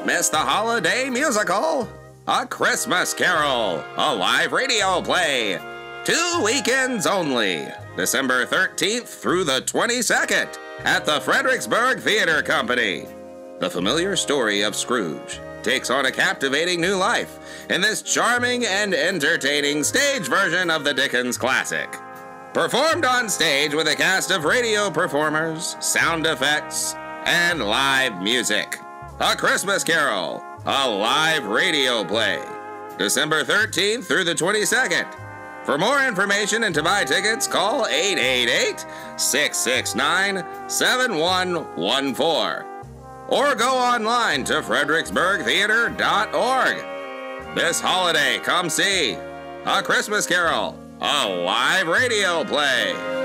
Don't miss the holiday musical, A Christmas Carol, a live radio play. 2 weekends only, December 13th through the 22nd at the Fredericksburg Theater Company. The familiar story of Scrooge takes on a captivating new life in this charming and entertaining stage version of the Dickens classic. Performed on stage with a cast of radio performers, sound effects, and live music. A Christmas Carol, a live radio play, December 13th through the 22nd. For more information and to buy tickets, call 888-669-7114 or go online to fredericksburgtheater.org. This holiday, come see A Christmas Carol, a live radio play.